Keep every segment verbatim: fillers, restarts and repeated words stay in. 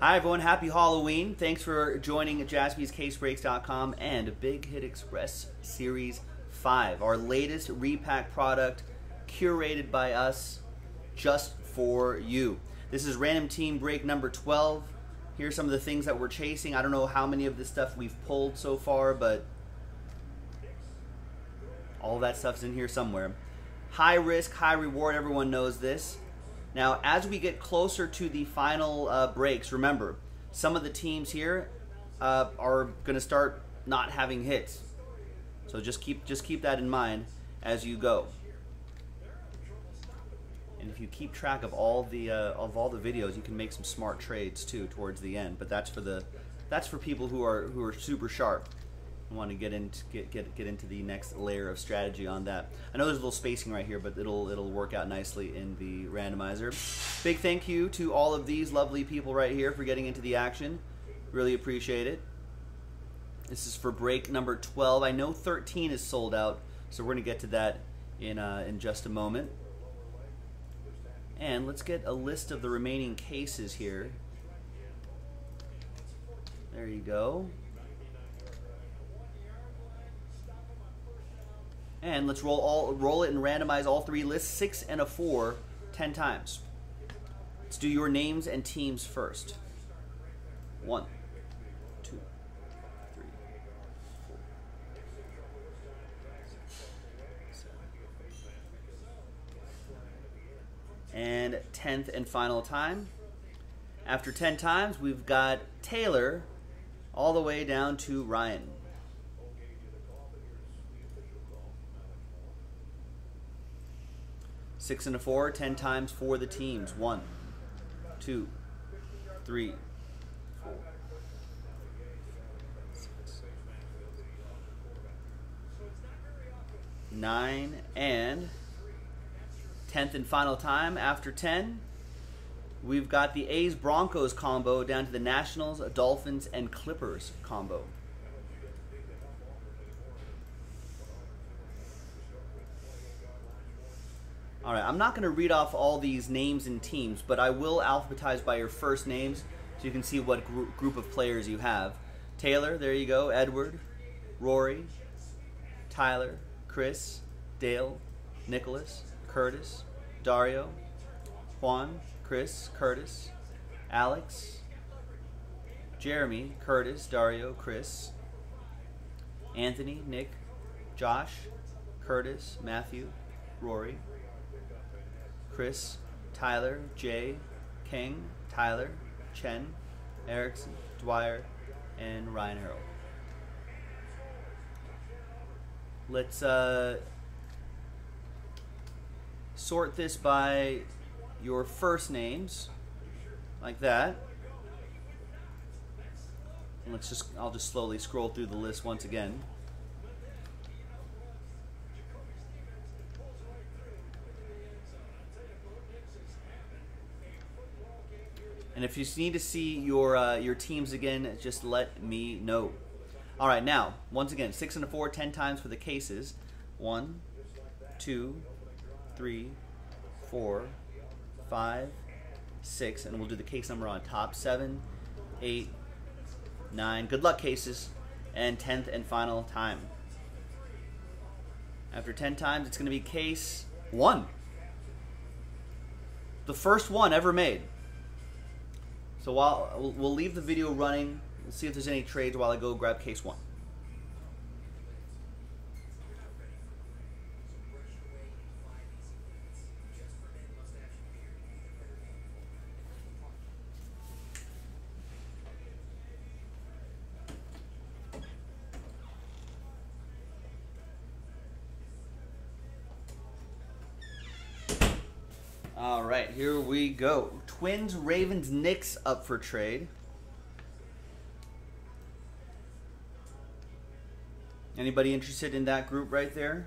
Hi everyone, happy Halloween. Thanks for joining Jaspys Case Breaks dot com and Big Hit Express Series five, our latest repack product curated by us just for you. This is random team break number twelve. Here's some of the things that we're chasing. I don't know how many of this stuff we've pulled so far, but all that stuff's in here somewhere. High risk, high reward, everyone knows this. Now, as we get closer to the final uh, breaks, remember, some of the teams here uh, are going to start not having hits. So just keep, just keep that in mind as you go. And if you keep track of all the uh, of all the videos, you can make some smart trades too towards the end. But that's for the that's for people who are who are super sharp and want to get into get get get into the next layer of strategy on that. I know there's a little spacing right here, but it'll it'll work out nicely in the randomizer. Big thank you to all of these lovely people right here for getting into the action. Really appreciate it. This is for break number twelve. I know thirteen is sold out, so we're gonna get to that in uh, in just a moment. And let's get a list of the remaining cases here. There you go. And let's roll all roll it and randomize all three lists, six and a four, ten times. Let's do your names and teams first. One, two, three, four, seven. And tenth and final time. After ten times, we've got Taylor all the way down to Ryan. Six and a four, ten times for the teams. One, two, three, four, six, nine, and tenth and final time. After ten, we've got the A's Broncos combo down to the Nationals, Dolphins, and Clippers combo. All right, I'm not going to read off all these names and teams, but I will alphabetize by your first names so you can see what gr group of players you have. Taylor, there you go, Edward, Rory, Tyler, Chris, Dale, Nicholas, Curtis, Dario, Juan, Chris, Curtis, Alex, Jeremy, Curtis, Dario, Chris, Anthony, Nick, Josh, Curtis, Matthew, Rory, Chris, Tyler, Jay, King, Tyler, Chen, Erickson, Dwyer, and Ryan Harrell. Let's uh, sort this by your first names, like that. And let's just, I'll just slowly scroll through the list once again. And if you need to see your uh, your teams again, just let me know. All right, now, once again, six and a four, ten times for the cases. One, two, three, four, five, six, and we'll do the case number on top. Seven, eight, nine. Good luck, cases. And tenth and final time. After ten times, it's going to be case one. The first one ever made. So while we'll leave the video running, we'll see if there's any trades while I go grab case one. All right, here we go. Twins, Ravens, Knicks up for trade. Anybody interested in that group right there?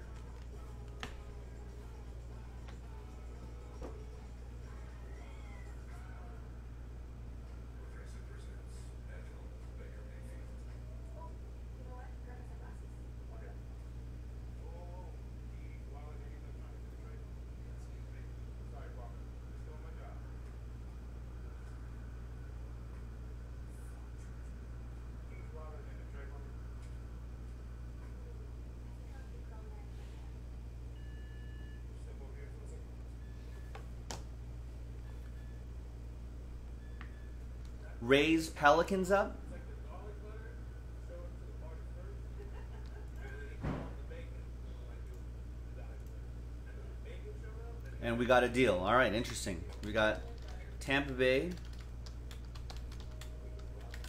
Rays Pelicans up. And we got a deal. All right, interesting. We got Tampa Bay,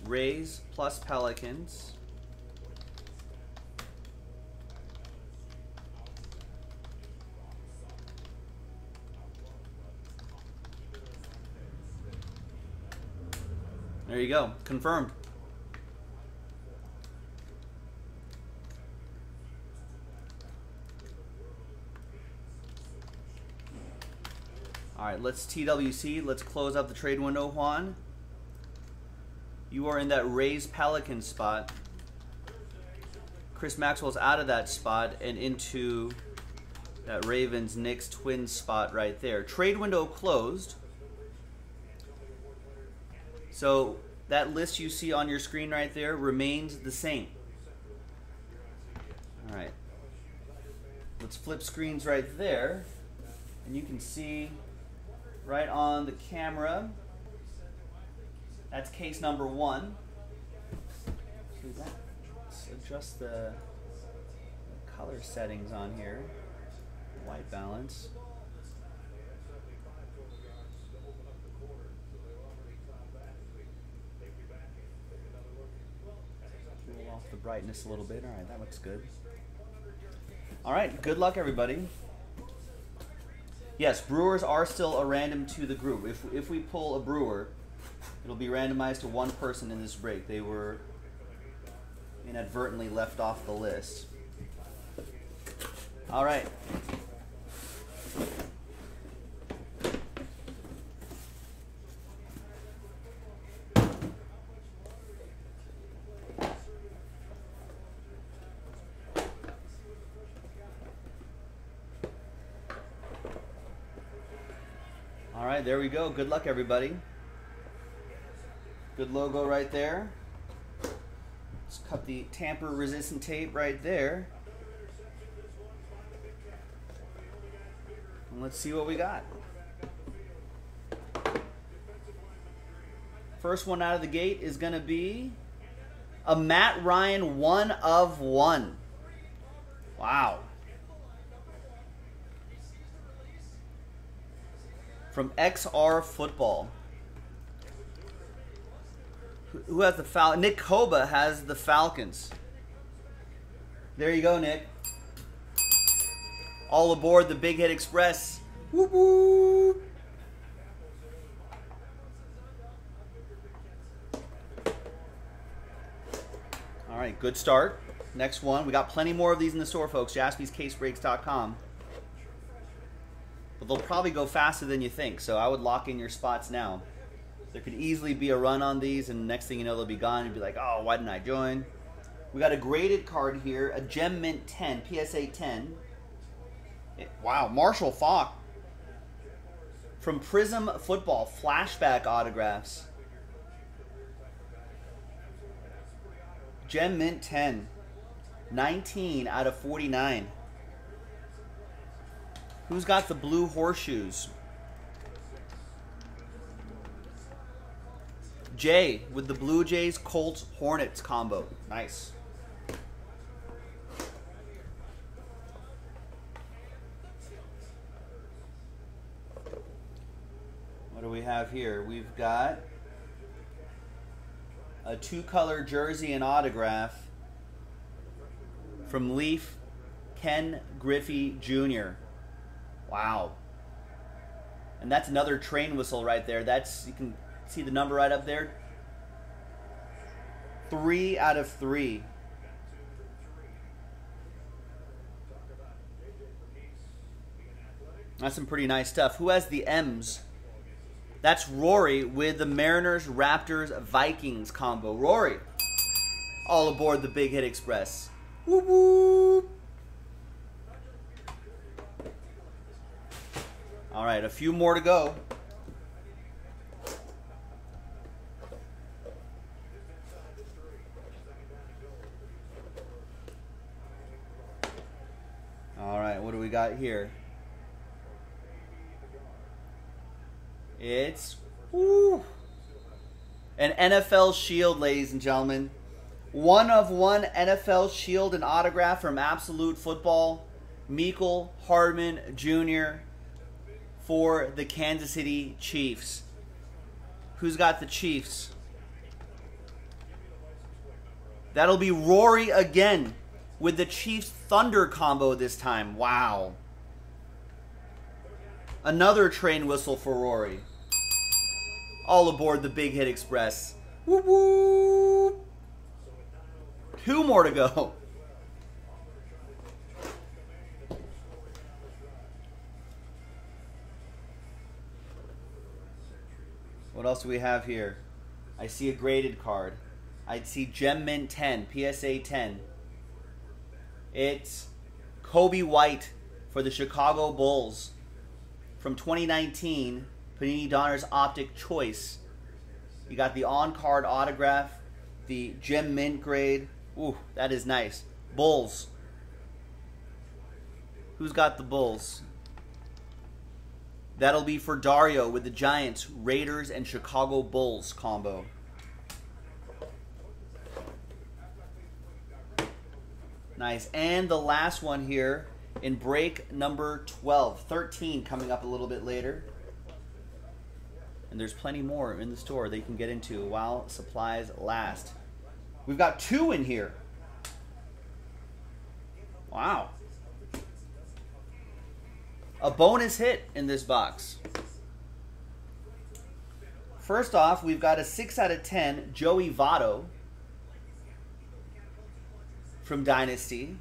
Rays plus Pelicans. There you go. Confirmed. All right, let's T W C. Let's close up the trade window, Juan. You are in that Rays Pelican spot. Chris Maxwell's out of that spot and into that Ravens Knicks Twins spot right there. Trade window closed. So that list you see on your screen right there remains the same. All right. Let's flip screens right there. And you can see right on the camera, that's case number one. Let's adjust the color settings on here, white balance. Off the brightness a little bit. All right, that looks good. All right, good luck, everybody. Yes, Brewers are still a random to the group. If, if we pull a Brewer, it'll be randomized to one person in this break. They were inadvertently left off the list. All right. All right, there we go. Good luck, everybody. Good logo right there. Let's cut the tamper-resistant tape right there. And let's see what we got. First one out of the gate is going to be a Matt Ryan one of one. Wow. From X R Football. Who has the Fal- Nick Koba has the Falcons. There you go, Nick. All aboard the Big Hit Express. Whoop, whoop. All right, good start. Next one. We got plenty more of these in the store, folks. Jaspys Case Breaks dot com. But they'll probably go faster than you think, so I would lock in your spots now. There could easily be a run on these, and next thing you know, they'll be gone. You'll be like, oh, why didn't I join? We got a graded card here, a Gem Mint ten, P S A ten. It, wow, Marshall Faulk from Prism Football, flashback autographs. Gem Mint ten, nineteen out of forty-nine. Who's got the blue horseshoes? Jay with the Blue Jays, Colts, Hornets combo. Nice. What do we have here? We've got a two-color jersey and autograph from Leaf, Ken Griffey Junior Wow. And that's another train whistle right there. That's, you can see the number right up there. Three out of three. That's some pretty nice stuff. Who has the M's? That's Rory with the Mariners, Raptors, Vikings combo. Rory, all aboard the Big Hit Express. Whoop, whoop. All right, a few more to go. All right, what do we got here? It's, ooh, An N F L Shield, ladies and gentlemen. One of one N F L Shield and autograph from Absolute Football. Mikel Hardman Junior for the Kansas City Chiefs. Who's got the Chiefs? That'll be Rory again with the Chiefs Thunder combo this time. Wow. Another train whistle for Rory. All aboard the Big Hit Express. Whoop, whoop. Two more to go. What else do we have here? I see a graded card. I see Gem Mint ten, P S A ten. It's Kobe White for the Chicago Bulls from twenty nineteen, Panini Donruss Optic Choice. You got the on-card autograph, the Gem Mint grade. Ooh, that is nice. Bulls. Who's got the Bulls? That'll be for Dario with the Giants, Raiders, and Chicago Bulls combo. Nice. And the last one here in break number twelve, thirteen coming up a little bit later. And there's plenty more in the store that you can get into while supplies last. We've got two in here. Wow. A bonus hit in this box. First off, we've got a six out of ten Joey Votto from Dynasty.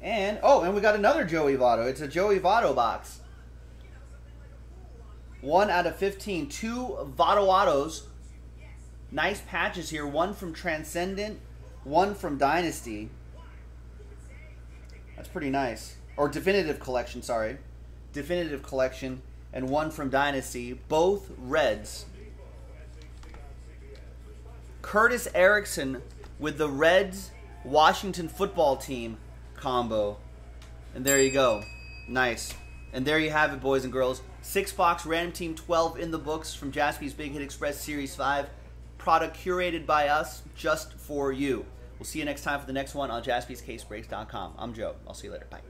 And, oh, and we got another Joey Votto. It's a Joey Votto box. one out of fifteen. Two Votto-Ottos. Nice patches here. One from Transcendent, one from Dynasty. That's pretty nice. Or Definitive Collection, sorry. Definitive Collection and one from Dynasty. Both Reds. Curtis Erickson with the Reds Washington Football Team combo. And there you go. Nice. And there you have it, boys and girls. Six box random team twelve in the books from Jaspy's Big Hit Express Series five. Product curated by us just for you. We'll see you next time for the next one on Jaspys Case Breaks dot com. I'm Joe. I'll see you later. Bye.